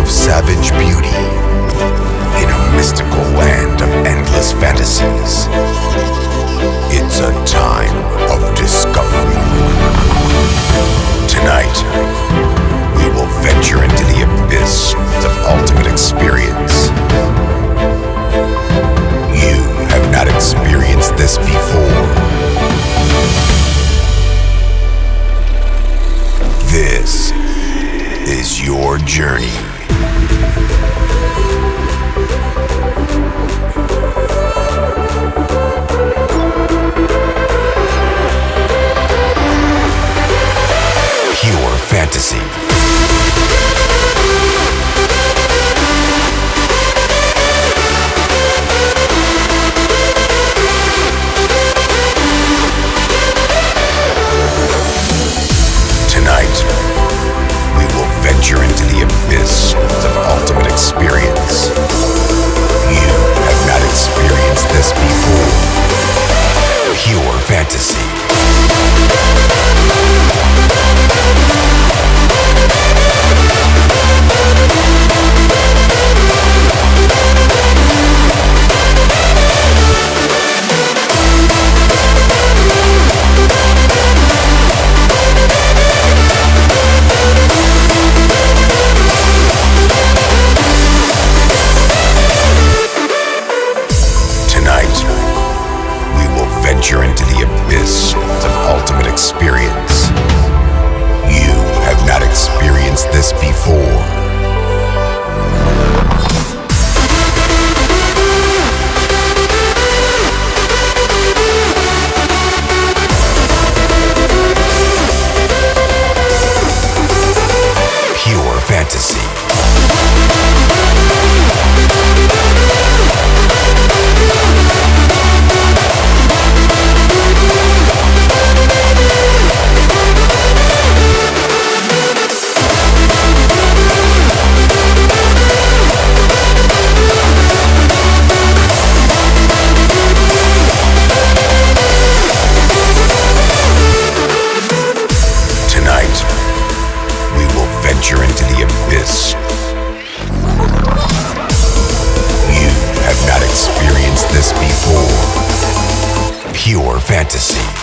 of savage beauty in a mystical land of endless fantasies. It's a time of discovery. Tonight, we will venture into the abyss of ultimate experience. You have not experienced this before. This is your journey. Pure Fantasy. Into the abyss of ultimate experience. You have not experienced this before. Into the abyss. You have not experienced this before. Pure Fantasy.